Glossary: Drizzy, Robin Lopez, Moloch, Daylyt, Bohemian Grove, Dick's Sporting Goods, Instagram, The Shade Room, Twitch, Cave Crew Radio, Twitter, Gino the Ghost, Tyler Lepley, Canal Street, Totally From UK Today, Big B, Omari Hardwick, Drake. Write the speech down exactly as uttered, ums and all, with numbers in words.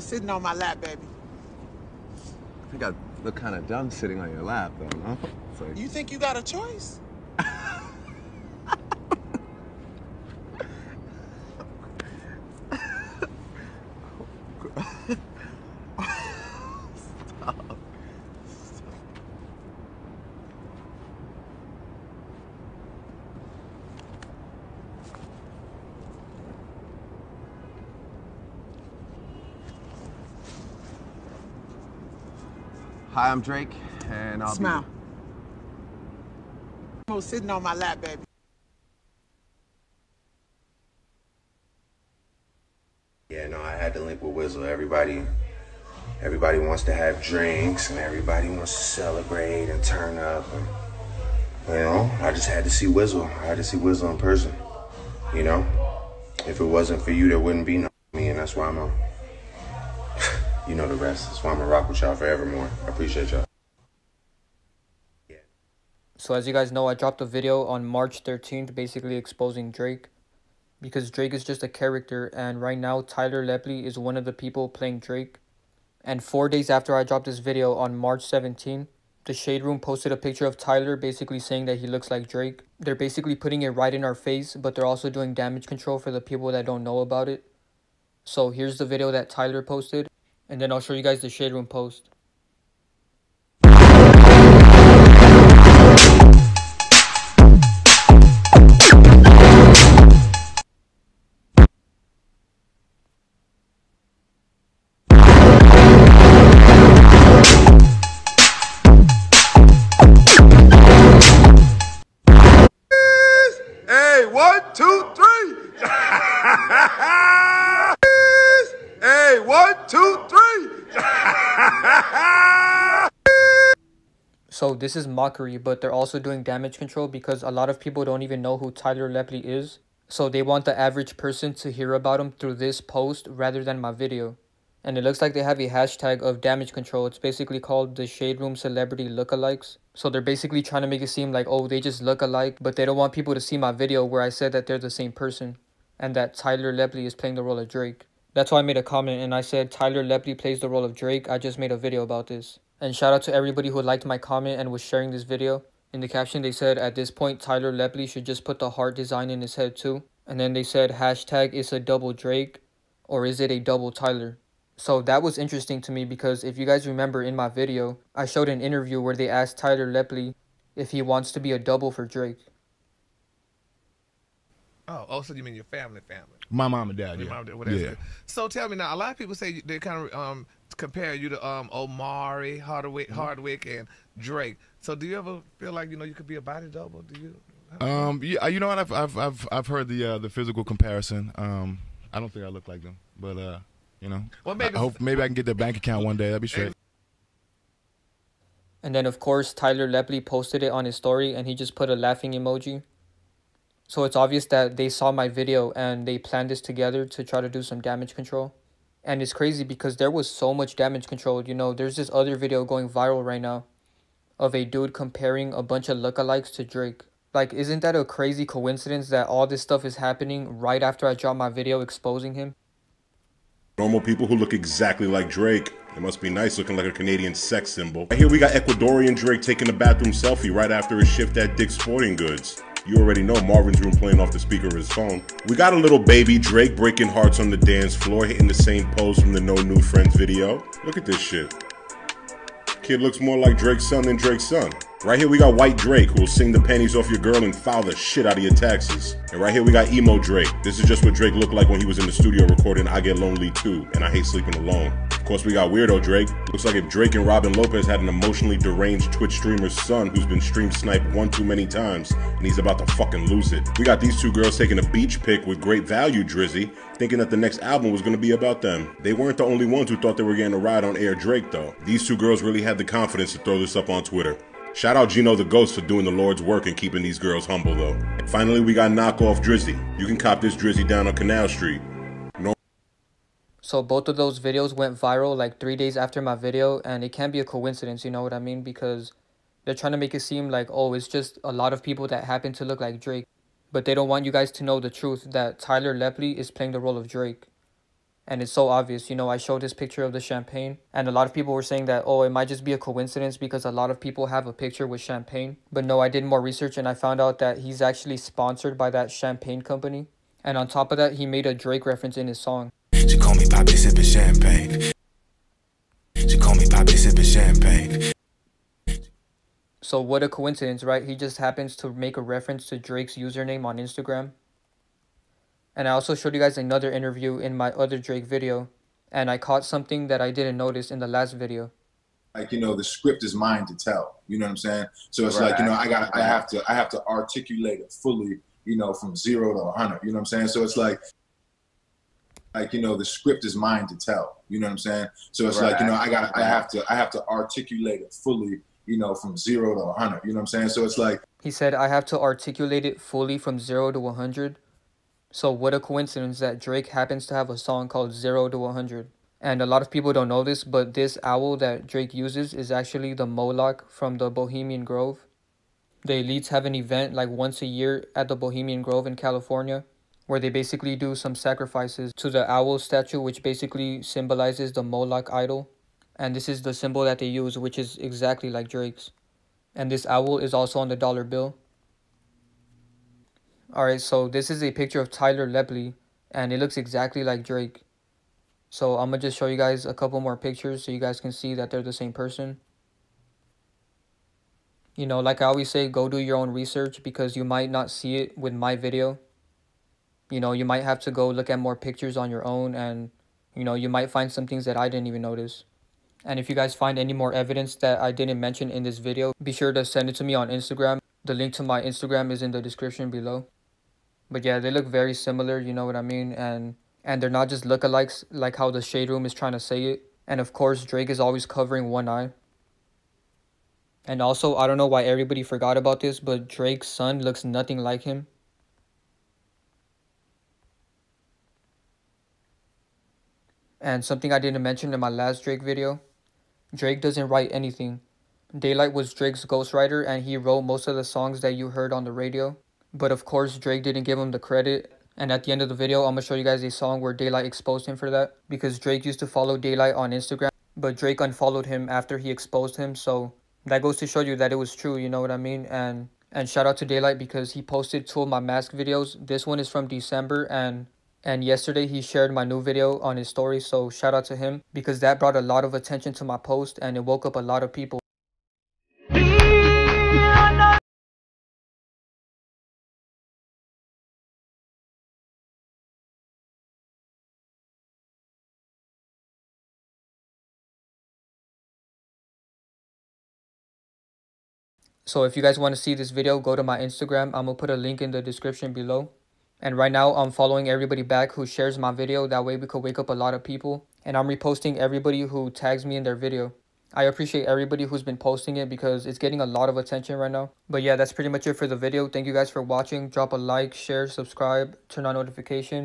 sitting on my lap, baby. I think I look kind of dumb sitting on your lap, though, no? It's like... You think you got a choice? Hi, I'm Drake, and I'll Smile. be... Smile. Sitting on my lap, baby. Yeah, no, I had to link with Wizzle. Everybody, everybody wants to have drinks, and everybody wants to celebrate and turn up. And, you know, I just had to see Wizzle. I had to see Wizzle in person, you know? If it wasn't for you, there wouldn't be no me, and that's why I'm on. You know the rest. That's why I'm gonna rock with y'all forevermore. I appreciate y'all. Yeah. So as you guys know, I dropped a video on March thirteenth basically exposing Drake. Because Drake is just a character, and right now Tyler Lepley is one of the people playing Drake. And four days after I dropped this video on March seventeenth, The Shade Room posted a picture of Tyler basically saying that he looks like Drake. They're basically putting it right in our face, but they're also doing damage control for the people that don't know about it. So here's the video that Tyler posted. And then I'll show you guys the Shade Room post. Hey, one, two, three! Hey, one, two, three! So this is mockery, but they're also doing damage control because a lot of people don't even know who Tyler Lepley is. So they want the average person to hear about him through this post rather than my video. And it looks like they have a hashtag of damage control. It's basically called the Shade Room Celebrity Lookalikes. So they're basically trying to make it seem like, oh, they just look alike, but they don't want people to see my video where I said that they're the same person and that Tyler Lepley is playing the role of Drake. That's why I made a comment and I said Tyler Lepley plays the role of Drake. I just made a video about this. And shout out to everybody who liked my comment and was sharing this video. In the caption they said at this point Tyler Lepley should just put the heart design in his head too. And then they said hashtag it's a double Drake or is it a double Tyler. So that was interesting to me because if you guys remember in my video, I showed an interview where they asked Tyler Lepley if he wants to be a double for Drake. Oh, oh, so you mean your family family? My mom and dad, your yeah. Mom and dad, whatever. Yeah. So tell me now, a lot of people say they kind of um, compare you to um, Omari Hardwick, mm-hmm. Hardwick and Drake. So do you ever feel like, you know, you could be a body double? Do you? Um, yeah, you know what? I've, I've, I've, I've heard the, uh, the physical comparison. Um, I don't think I look like them, but, uh, you know, well, maybe I hope maybe I can get their bank account one day. That'd be straight. And then, of course, Tyler Lepley posted it on his story and he just put a laughing emoji. So it's obvious that they saw my video and they planned this together to try to do some damage control. And it's crazy because there was so much damage control. You know, there's this other video going viral right now of a dude comparing a bunch of lookalikes to Drake. Like, isn't that a crazy coincidence that all this stuff is happening right after I dropped my video exposing him? Normal people who look exactly like Drake. It must be nice looking like a Canadian sex symbol. Right here we got Ecuadorian Drake taking a bathroom selfie right after his shift at Dick's Sporting Goods. You already know Marvin's room playing off the speaker of his phone. We got a little baby Drake breaking hearts on the dance floor, hitting the same pose from the No New Friends video. Look at this shit. Kid looks more like Drake's son than Drake's son. Right here we got white Drake who will sing the panties off your girl and foul the shit out of your taxes. And right here we got emo Drake. This is just what Drake looked like when he was in the studio recording I Get Lonely Too and I Hate Sleeping Alone. Of course we got weirdo Drake. Looks like if Drake and Robin Lopez had an emotionally deranged Twitch streamer's son who's been stream sniped one too many times and he's about to fucking lose it. We got these two girls taking a beach pic with Great Value Drizzy, thinking that the next album was gonna be about them. They weren't the only ones who thought they were getting a ride on Air Drake though. These two girls really had the confidence to throw this up on Twitter. Shout out Gino the Ghost for doing the Lord's work and keeping these girls humble though. Finally we got knockoff Drizzy. You can cop this Drizzy down on Canal Street. So both of those videos went viral like three days after my video and it can't be a coincidence, you know what I mean? Because they're trying to make it seem like, oh, it's just a lot of people that happen to look like Drake. But they don't want you guys to know the truth that Tyler Lepley is playing the role of Drake. And it's so obvious, you know, I showed this picture of the champagne and a lot of people were saying that, oh, it might just be a coincidence because a lot of people have a picture with champagne. But no, I did more research and I found out that he's actually sponsored by that champagne company. And on top of that, he made a Drake reference in his song. She call me Poppy sipping champagne. She call me Poppy sipping champagne. So what a coincidence, right? He just happens to make a reference to Drake's username on Instagram. And I also showed you guys another interview in my other Drake video, and I caught something that I didn't notice in the last video. Like, you know, the script is mine to tell, you know what I'm saying? So it's right. Like, you know, I got, right. I have to, I have to articulate it fully, you know, from zero to a hundred, you know what I'm saying? So it's like, like, you know, the script is mine to tell, you know what I'm saying? So it's right. Like, you know, I got, I have to, I have to articulate it fully, you know, from zero to a hundred, you know what I'm saying? So it's like. He said, I have to articulate it fully from zero to a hundred. So what a coincidence that Drake happens to have a song called zero to a hundred. And a lot of people don't know this, but this owl that Drake uses is actually the Moloch from the Bohemian Grove. The Elites have an event like once a year at the Bohemian Grove in California, where they basically do some sacrifices to the owl statue, which basically symbolizes the Moloch idol. And this is the symbol that they use, which is exactly like Drake's. And this owl is also on the dollar bill. Alright, so this is a picture of Tyler Lepley, and it looks exactly like Drake. So I'm going to just show you guys a couple more pictures so you guys can see that they're the same person. You know, like I always say, go do your own research because you might not see it with my video. You know, you might have to go look at more pictures on your own and, you know, you might find some things that I didn't even notice. And if you guys find any more evidence that I didn't mention in this video, be sure to send it to me on Instagram. The link to my Instagram is in the description below. But yeah, they look very similar, you know what I mean? And and they're not just lookalikes like how the Shade Room is trying to say it. And of course, Drake is always covering one eye. And also, I don't know why everybody forgot about this, but Drake's son looks nothing like him. And something I didn't mention in my last Drake video, Drake doesn't write anything. Daylyt was Drake's ghostwriter and he wrote most of the songs that you heard on the radio. But of course, Drake didn't give him the credit. And at the end of the video, I'm going to show you guys a song where Daylyt exposed him for that. Because Drake used to follow Daylyt on Instagram. But Drake unfollowed him after he exposed him. So that goes to show you that it was true, you know what I mean? And and shout out to Daylyt because he posted two of my mask videos. This one is from December. And, and yesterday he shared my new video on his story. So shout out to him. Because that brought a lot of attention to my post. And it woke up a lot of people. So if you guys want to see this video, go to my Instagram. I'm going to put a link in the description below. And right now, I'm following everybody back who shares my video. That way we could wake up a lot of people. And I'm reposting everybody who tags me in their video. I appreciate everybody who's been posting it because it's getting a lot of attention right now. But yeah, that's pretty much it for the video. Thank you guys for watching. Drop a like, share, subscribe, turn on notifications.